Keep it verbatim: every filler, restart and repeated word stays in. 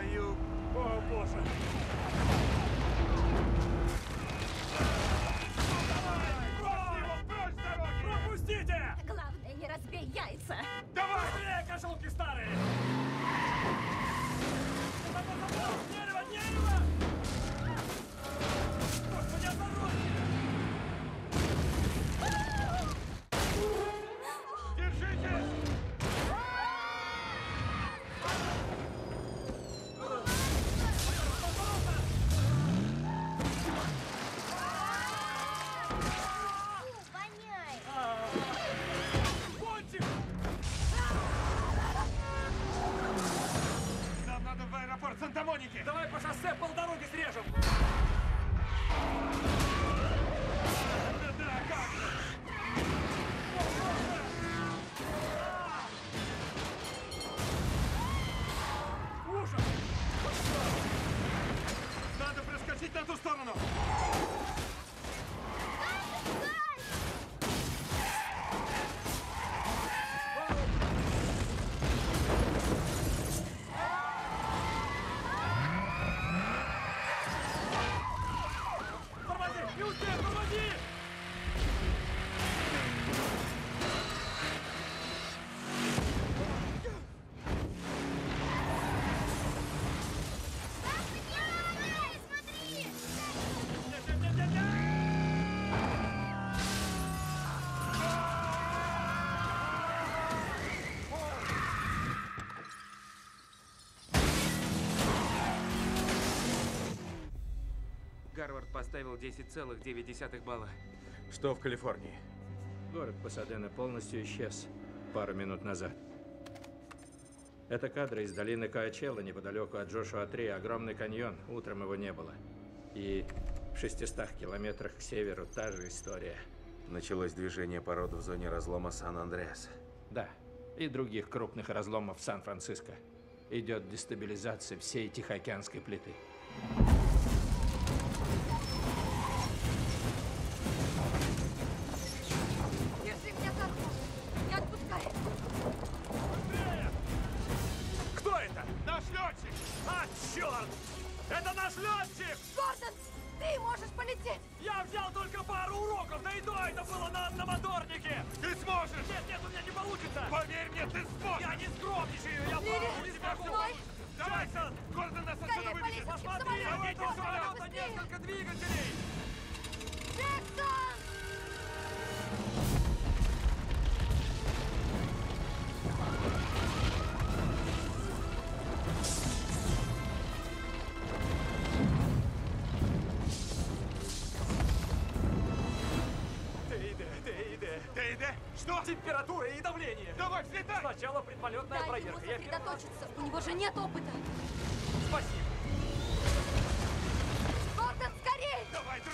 твою... О, боже! Главное, не разбей яйца! Давай! Быстрее, кошелки старые! Дерево, дерево! Господи, осторожнее! Держитесь! Сантамоники! Давай по шоссе полдороги срежем! Да-да, как? Ужас! Надо проскочить на ту сторону! Харвард поставил десять целых девять десятых балла. Что в Калифорнии? Город Пасадена полностью исчез пару минут назад. Это кадры из долины Коачелло неподалеку от Джошуа три. Огромный каньон. Утром его не было. И в шестистах километрах к северу та же история. Началось движение пород в зоне разлома Сан-Андреас. Да. И других крупных разломов в Сан-Франциско. Идет дестабилизация всей Тихоокеанской плиты. Температура и давление. Давай, взлетай! Сначала предполетная проверка. Дай ему сосредоточиться. У него же нет опыта. Спасибо. Гордон, скорей! Давай, давай!